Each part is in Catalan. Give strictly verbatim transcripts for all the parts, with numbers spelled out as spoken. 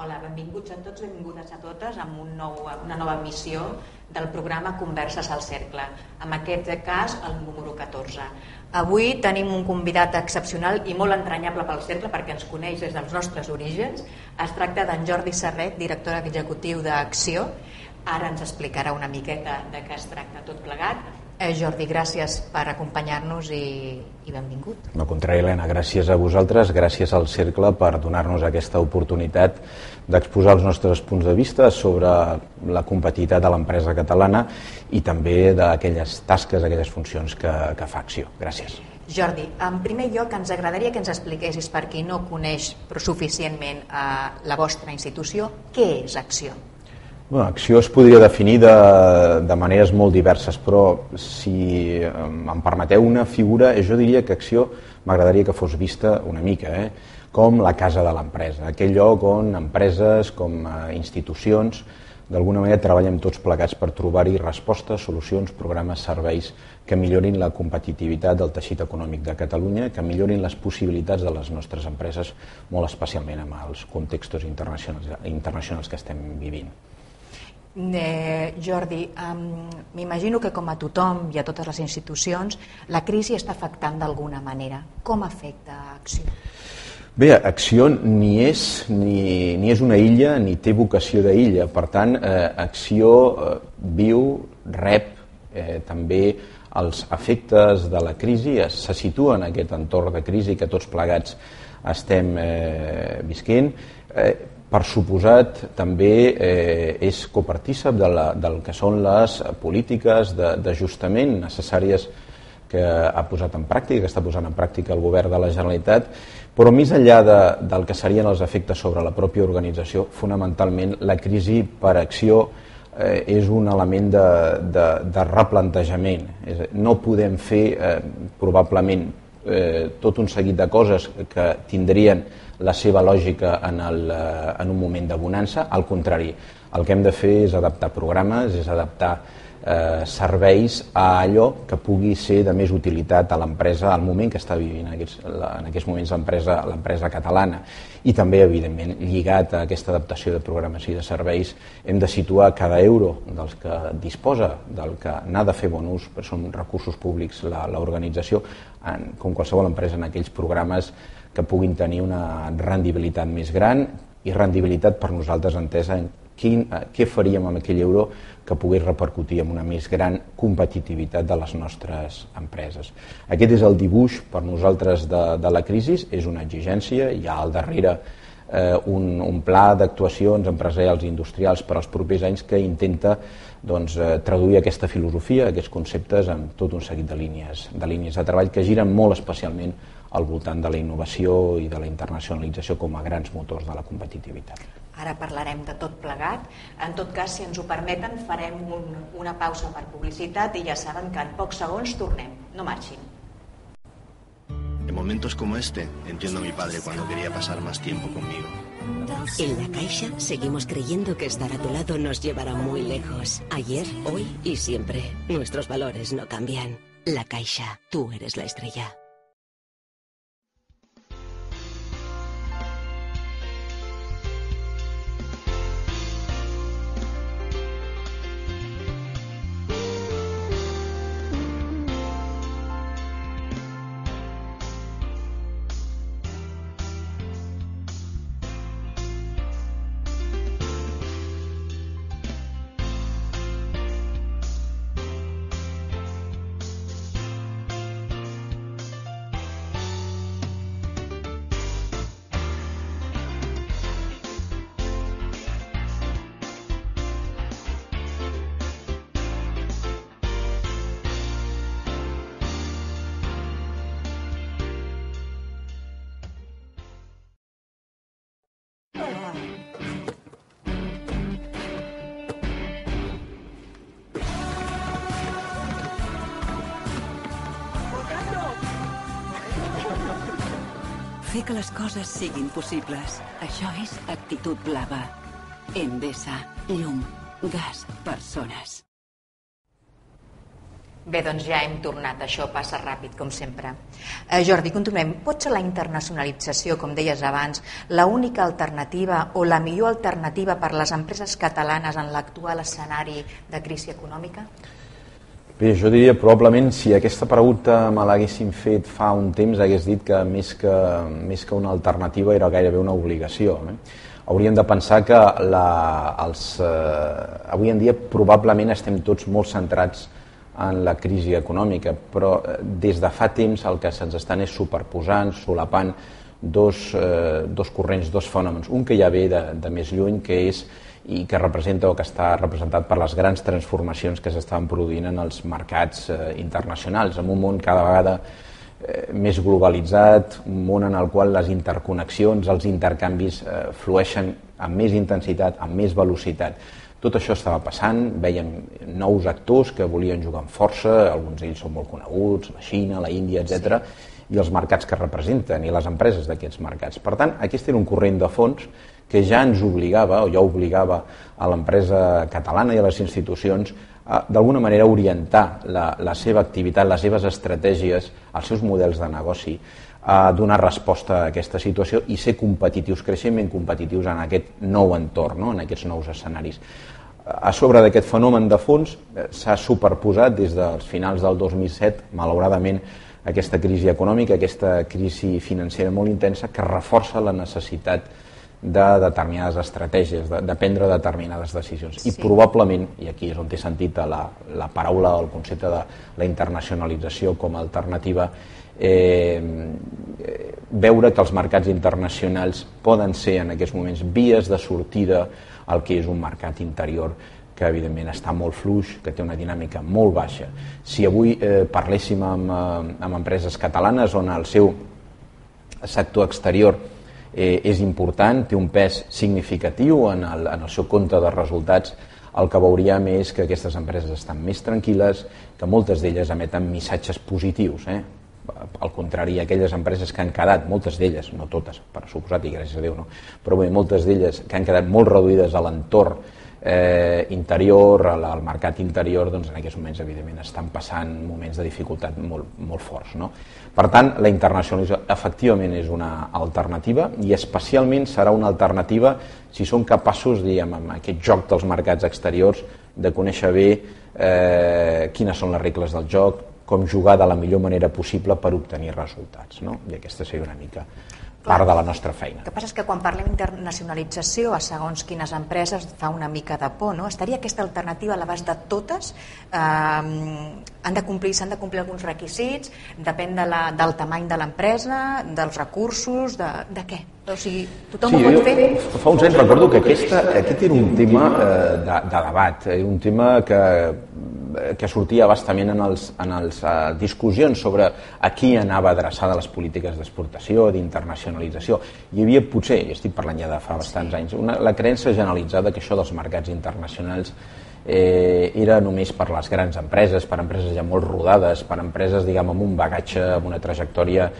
Hola, benvinguts a tots, benvingudes a totes amb un nou, una nova missió del programa Converses al Cercle, en aquest cas el número catorze. Avui tenim un convidat excepcional i molt entranyable pel cercle perquè ens coneix des dels nostres orígens. Es tracta d'en Jordi Serret, director executiu d'Acció. Ara ens explicarà una miqueta de què es tracta tot plegat. Eh, Jordi, gràcies per acompanyar-nos i, i benvingut. Al contrari, Elena, gràcies a vosaltres, gràcies al Cercle per donar-nos aquesta oportunitat d'exposar els nostres punts de vista sobre la competitivitat de l'empresa catalana i també d'aquelles tasques, aquelles funcions que, que fa Acció. Gràcies. Jordi, en primer lloc ens agradaria que ens expliquessis, per qui no coneix però suficientment eh, la vostra institució, què és Acció? Bueno, Acció es podria definir de, de maneres molt diverses, però si em permeteu una figura, jo diria que Acció m'agradaria que fos vista una mica, eh? com la casa de l'empresa, aquell lloc on empreses com institucions d'alguna manera treballem tots plegats per trobar-hi respostes, solucions, programes, serveis que millorin la competitivitat del teixit econòmic de Catalunya, que millorin les possibilitats de les nostres empreses, molt especialment amb els contextos internacionals, internacionals que estem vivint. Eh, Jordi, um, m'imagino que com a tothom i a totes les institucions la crisi està afectant d'alguna manera. Com afecta Acció? Bé, Acció ni és, ni, ni és una illa ni té vocació d'illa. Per tant, eh, Acció eh, viu, rep eh, també els efectes de la crisi, es, se situa en aquest entorn de crisi que tots plegats estem eh, visquent. Eh, Per suposat, també eh, és copartícip de la, del que són les polítiques d'ajustament necessàries que ha posat en pràctica, que està posant en pràctica el govern de la Generalitat, però més enllà de, del que serien els efectes sobre la pròpia organització, fonamentalment la crisi per Acció eh, és un element de, de, de replantejament. No podem fer eh, probablement eh, tot un seguit de coses que tindrien la seva lògica en, el, en un moment de bonança. Al contrari, el que hem de fer és adaptar programes, és adaptar eh, serveis a allò que pugui ser de més utilitat a l'empresa al moment que està vivint en aquests, en aquests moments l'empresa catalana. I també, evidentment, lligat a aquesta adaptació de programes i de serveis, hem de situar cada euro dels que disposa, del que n'ha de fer bon ús, perquè són recursos públics l'organització, com qualsevol empresa, en aquells programes que puguin tenir una rendibilitat més gran, i rendibilitat per nosaltres entesa en quin, què faríem amb aquell euro que pogués repercutir en una més gran competitivitat de les nostres empreses. Aquest és el dibuix per nosaltres de, de la crisi, és una exigència, hi ha al darrere eh, un, un pla d'actuacions empresarials i industrials per als propers anys que intenta doncs, eh, traduir aquesta filosofia, aquests conceptes, en tot un seguit de línies, de línies de treball que giren molt especialment al voltant de la innovació i de la internacionalització com a grans motors de la competitivitat. Ara parlarem de tot plegat. En tot cas, si ens ho permeten, farem un, una pausa per publicitat i ja saben que en pocs segons tornem. No marxin. En momentos como este, entiendo a mi padre cuando quería pasar más tiempo conmigo. En La Caixa seguimos creyendo que estar a tu lado nos llevará muy lejos. Ayer, hoy y siempre. Nuestros valores no cambian. La Caixa, tú eres la estrella. Fer que les coses siguin possibles. Això és actitud blava. Endesa, llum, gas, persones. Bé, doncs ja hem tornat, això passa ràpid, com sempre. Eh, Jordi, continuem. Pot ser la internacionalització, com deies abans, l'única alternativa o la millor alternativa per a les empreses catalanes en l'actual escenari de crisi econòmica? Bé, jo diria probablement si aquesta pregunta me l'haguessin fet fa un temps hagués dit que més que, més que una alternativa era gairebé una obligació. Eh? Hauríem de pensar que la, els, eh, avui en dia probablement estem tots molt centrats en la crisi econòmica, però des de fa temps el que se'ns estan és superposant, solapant dos, eh, dos corrents, dos fenòmens. Un que ja ve de, de més lluny, que és i que representa o que està representat per les grans transformacions que s'estan produint en els mercats eh, internacionals, en un món cada vegada eh, més globalitzat, un món en el qual les interconnexions, els intercanvis eh, flueixen amb més intensitat, amb més velocitat. Tot això estava passant, veiem nous actors que volien jugar amb força, alguns d'ells són molt coneguts, la Xina, la Índia, etcètera, i els mercats que representen i les empreses d'aquests mercats. Per tant, aquest era un corrent de fons que ja ens obligava, o ja obligava a l'empresa catalana i a les institucions a, d'alguna manera, orientar la, la seva activitat, les seves estratègies, els seus models de negoci, a donar resposta a aquesta situació i ser competitius, creixement competitius en aquest nou entorn, no? En aquests nous escenaris. A sobre d'aquest fenomen de fons s'ha superposat des dels finals del dos mil set, malauradament, aquesta crisi econòmica, aquesta crisi financera molt intensa que reforça la necessitat de determinades estratègies, de, de prendre determinades decisions. Sí. I probablement, i aquí és on té sentit la, la paraula o el concepte de la internacionalització com a alternativa, eh, veure que els mercats internacionals poden ser en aquests moments vies de sortida al que és un mercat interior que evidentment està molt fluix, que té una dinàmica molt baixa. Si avui eh, parléssim amb, amb empreses catalanes on el seu sector exterior Eh, és important, té un pes significatiu en el, en el seu compte de resultats, el que veuríem és que aquestes empreses estan més tranquil·les, que moltes d'elles emeten missatges positius. Eh? Al contrari, aquelles empreses que han quedat, moltes d'elles, no totes, per suposat i gràcies a Déu, no? Però bé, moltes d'elles que han quedat molt reduïdes a l'entorn eh, interior, al, al mercat interior, doncs en aquests moments, evidentment, estan passant moments de dificultat molt, molt forts, no? Per tant, la internacionalització efectivament és una alternativa i especialment serà una alternativa si som capaços, diguem, amb aquest joc dels mercats exteriors, de conèixer bé eh, quines són les regles del joc, com jugar de la millor manera possible per obtenir resultats, no? I aquesta seria una mica part de la nostra feina. El que passa és que quan parlem d'internacionalització, a segons quines empreses, fa una mica de por, no? Estaria aquesta alternativa a l'abast de totes? Eh, han de complir, s'han de complir alguns requisits? Depèn de la, del tamany de l'empresa, dels recursos, de, de què? O sigui, tothom sí, ho pot fer? Fa uns anys recordo que aquesta, aquest era un tema eh, de, de debat, un tema que, que sortia bastament en els, en els eh, discussions sobre a qui anava adreçada les polítiques d'exportació, d'internacionalització. Hi havia potser, i estic parlant ja de fa bastants anys, una, la creença generalitzada que això dels mercats internacionals eh, era només per les grans empreses, per empreses ja molt rodades, per empreses, diguem, amb un bagatge, amb una trajectòria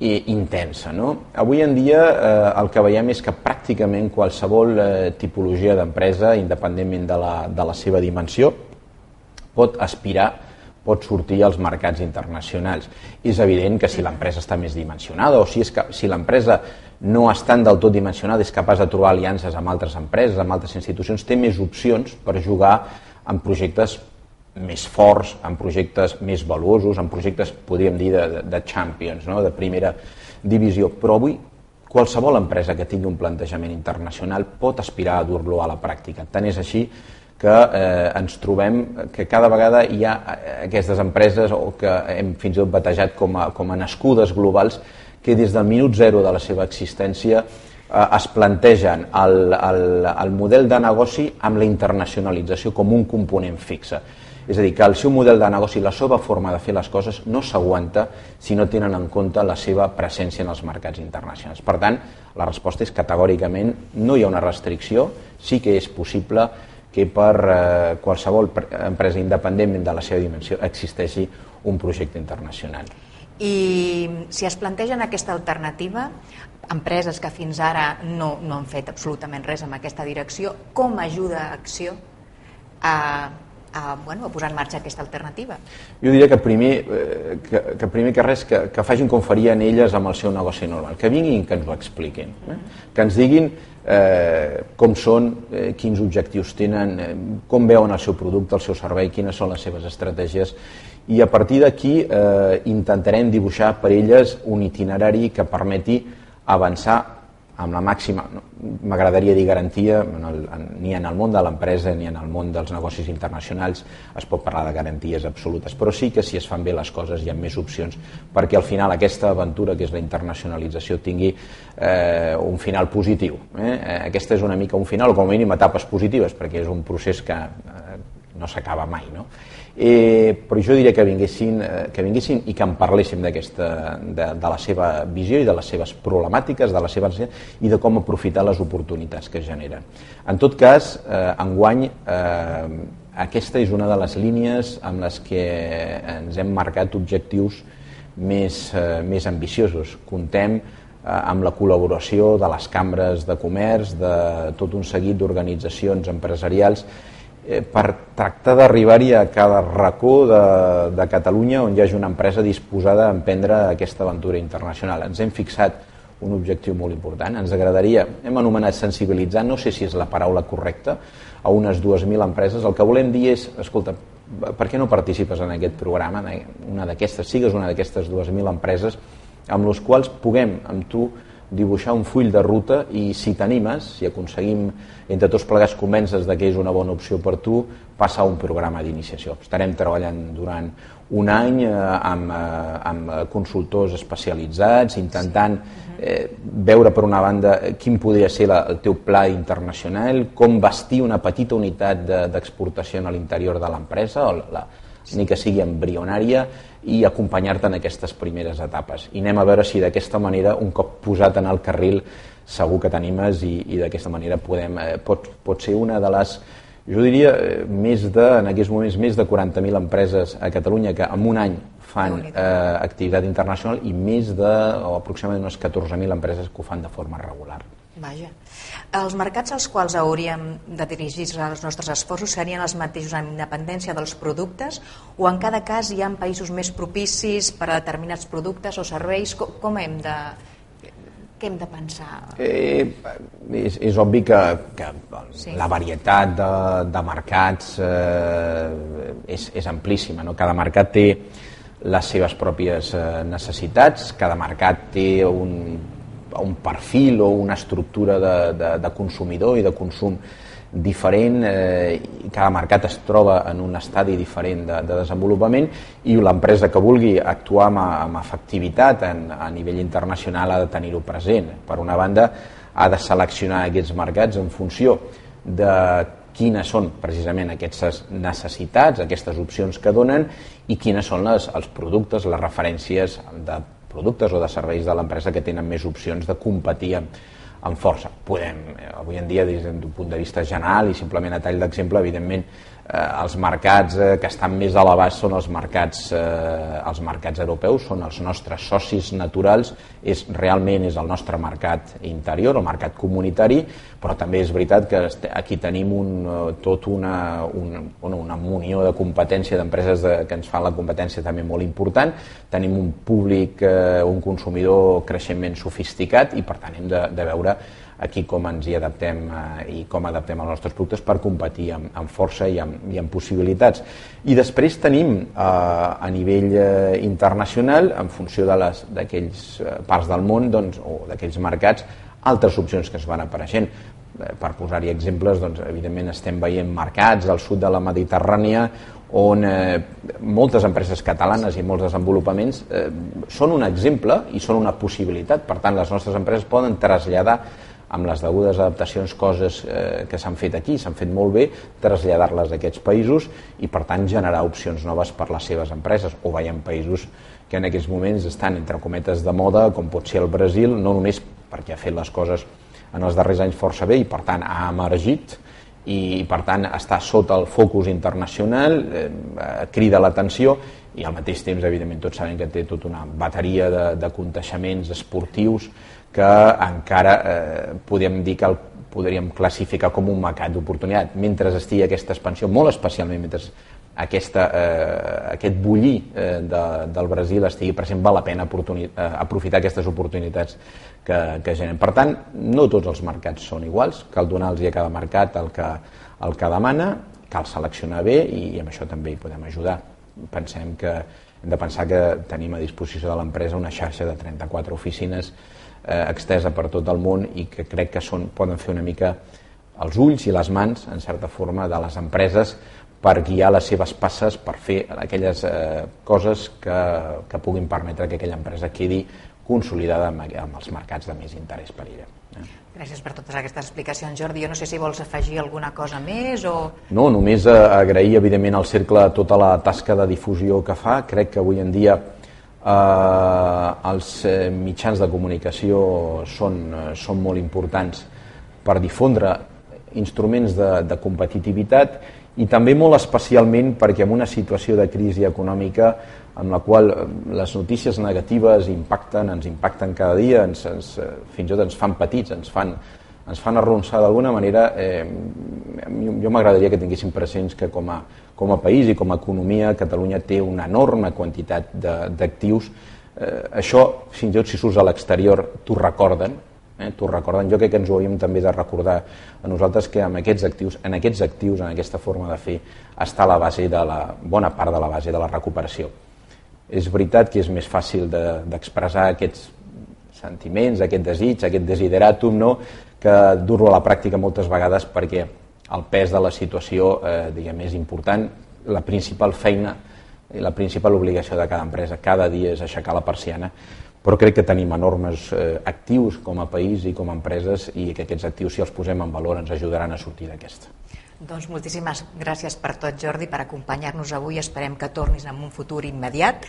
intensa, no? Avui en dia eh, el que veiem és que pràcticament qualsevol eh, tipologia d'empresa, independentment de la, de la seva dimensió, pot aspirar, pot sortir als mercats internacionals. És evident que si l'empresa està més dimensionada o si, és que, si l'empresa no estant del tot dimensionada és capaç de trobar aliances amb altres empreses, amb altres institucions, té més opcions per jugar en projectes més forts, en projectes més valuosos, en projectes, podríem dir, de, de champions, no? De primera divisió. Però avui qualsevol empresa que tingui un plantejament internacional pot aspirar a dur-lo a la pràctica. Tant és així que eh, ens trobem que cada vegada hi ha aquestes empreses o que hem fins i tot batejat com a, com a nascudes globals que des del minut zero de la seva existència es plantegen el, el, el model de negoci amb la internacionalització com un component fixe. És a dir, que el seu model de negoci, la seva forma de fer les coses, no s'aguanta si no tenen en compte la seva presència en els mercats internacionals. Per tant, la resposta és categòricament no hi ha una restricció, sí que és possible que per eh, qualsevol empresa, independentment de la seva dimensió, existeixi un projecte internacional. I si es plantegen aquesta alternativa, empreses que fins ara no, no han fet absolutament res en aquesta direcció, com ajuda Acció a, a posar en marxa aquesta alternativa? Jo diria que primer que res que facin com farien elles amb el seu negoci normal, que vinguin i que ens ho expliquin, que ens diguin com són, quins objectius tenen, com veuen el seu producte, el seu servei, quines són les seves estratègies, i a partir d'aquí intentarem dibuixar per elles un itinerari que permeti avançar amb la màxima, m'agradaria dir garantia, ni en el món de l'empresa ni en el món dels negocis internacionals es pot parlar de garanties absolutes, però sí que si es fan bé les coses hi ha més opcions perquè al final aquesta aventura que és la internacionalització tingui un final positiu. Aquesta és una mica un final, o com a mínim etapes positives, perquè és un procés que no s'acaba mai, no? Però jo diria que vinguessin i que en parléssim de la seva visió i de les seves problemàtiques, de les seves i de com aprofitar les oportunitats que generen. En tot cas, enguany, aquesta és una de les línies amb les que ens hem marcat objectius més ambiciosos. Comptem amb la col·laboració de les cambres de comerç, de tot un seguit d'organitzacions empresarials per tractar d'arribar-hi a cada racó de Catalunya on hi hagi una empresa disposada a emprendre aquesta aventura internacional. Ens hem fixat un objectiu molt important, ens agradaria, hem anomenat sensibilitzar, no sé si és la paraula correcta, a unes dues mil empreses. El que volem dir és, escolta, per què no participes en aquest programa, una d'aquestes, sigues una d'aquestes dues mil empreses amb les quals puguem amb tu dibuixar un full de ruta i si t'animes, si aconseguim entre tots plegats convèncer que és una bona opció per tu, passa a un programa d'iniciació. Estarem treballant durant un any amb consultors especialitzats, intentant veure per una banda quin podria ser el teu pla internacional, com bastir una petita unitat d'exportació a l'interior de l'empresa, ni que sigui embrionària, i acompanyar-te en aquestes primeres etapes. I anem a veure si d'aquesta manera, un cop posat en el carril, segur que t'animes i d'aquesta manera pot ser una de les, jo diria, en aquests moments més de quaranta mil empreses a Catalunya que en un any fan activitat internacional i més de, o aproximadament unes catorze mil empreses que ho fan de forma regular. Vaja. Els mercats als quals hauríem de dirigir els nostres esforços serien els mateixos amb independència dels productes, o en cada cas hi ha països més propicis per a determinats productes o serveis? Com hem de, què hem de pensar? És obvi que la varietat de mercats és amplíssima. Cada mercat té les seves pròpies necessitats, cada mercat té un... un perfil o una estructura de consumidor i de consum diferent, cada mercat es troba en un estadi diferent de desenvolupament i l'empresa que vulgui actuar amb efectivitat a nivell internacional ha de tenir-ho present. Per una banda, ha de seleccionar aquests mercats en funció de quines són precisament aquestes necessitats, aquestes opcions que donen i quines són els productes, les referències de productes o de serveis de l'empresa que tenen més opcions de competir amb força. Podem, avui en dia, des d'un punt de vista general i simplement a tall d'exemple, evidentment, els mercats que estan més a l'abast són els mercats europeus, són els nostres socis naturals, realment és el nostre mercat interior, el mercat comunitari, però també és veritat que aquí tenim tota una munió de competència d'empreses que ens fan la competència també molt important, tenim un públic, un consumidor creixentment sofisticat i per tant hem de veure aquí com ens hi adaptem i com adaptem els nostres productes per competir amb força i amb possibilitats. I després tenim a nivell internacional, en funció d'aquells parts del món o d'aquells mercats, altres opcions que es van apareixent. Per posar-hi exemples, evidentment estem veient mercats al sud de la Mediterrània on moltes empreses catalanes i molts desenvolupaments són un exemple i són una possibilitat. Per tant, les nostres empreses poden traslladar amb les degudes adaptacions, coses que s'han fet aquí, s'han fet molt bé, traslladar-les a aquests països i, per tant, generar opcions noves per a les seves empreses. O veiem països que en aquests moments estan, entre cometes, de moda, com pot ser el Brasil, no només perquè ha fet les coses en els darrers anys força bé i, per tant, ha emergit i, per tant, està sota el focus internacional, crida l'atenció i, al mateix temps, evidentment, tots sabem que té tota una bateria d'aconteixements esportius que encara podem dir que el podríem classificar com un mercat d'oportunitat. Mentre estigui aquesta expansió, molt especialment mentre aquesta, eh, aquest bullir eh, de, del Brasil estigui present, val la pena aprofitar aquestes oportunitats que, que generen. Per tant, no tots els mercats són iguals, cal donar-los a cada mercat el que, el que demana, cal seleccionar bé i, i amb això també hi podem ajudar. Pensem que hem de pensar que tenim a disposició de l'empresa una xarxa de trenta-quatre oficines eh, extesa per tot el món i que crec que són, poden fer una mica els ulls i les mans, en certa forma, de les empreses per guiar les seves passes, per fer aquelles eh, coses que, que puguin permetre que aquella empresa quedi consolidada amb, amb els mercats de més interès per ella. Eh? Gràcies per totes aquestes explicacions, Jordi. Jo no sé si vols afegir alguna cosa més o... No, només agrair, evidentment, al Cercle tota la tasca de difusió que fa. Crec que avui en dia eh, els mitjans de comunicació són, són molt importants per difondre instruments de, de competitivitat i també molt especialment perquè en una situació de crisi econòmica en la qual les notícies negatives impacten, ens impacten cada dia, ens, ens, fins i tot ens fan petits, ens fan, ens fan arronsar d'alguna manera. Eh, jo m'agradaria que tinguéssim presents que com a, com a país i com a economia Catalunya té una enorme quantitat d'actius. Eh, això, fins i tot si surts a l'exterior, t'ho recorden, Eh, t'ho recorden. Jo crec que ens ho hauríem també de recordar a nosaltres, que amb aquests actius, en aquests actius, en aquesta forma de fer, està la base de la, bona part de la base de la recuperació. És veritat que és més fàcil d'expressar de, aquests sentiments, aquest desig, aquest desideràtum, no?, que dur-ho a la pràctica moltes vegades, perquè el pes de la situació eh, diguem, és important. La principal feina i la principal obligació de cada empresa cada dia és aixecar la persiana, però crec que tenim enormes eh, actius com a país i com a empreses, i que aquests actius, si els posem en valor, ens ajudaran a sortir d'aquesta. Doncs moltíssimes gràcies per tot, Jordi, per acompanyar-nos avui. Esperem que tornis en un futur immediat.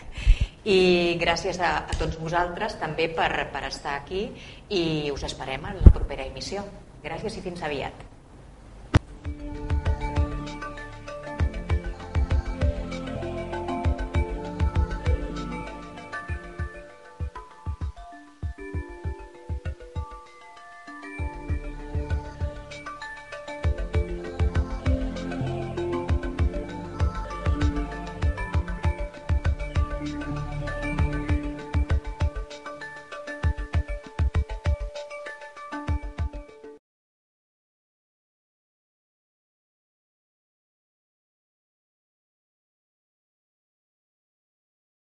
I gràcies a, a tots vosaltres també per, per estar aquí, i us esperem en la propera emissió. Gràcies i fins aviat.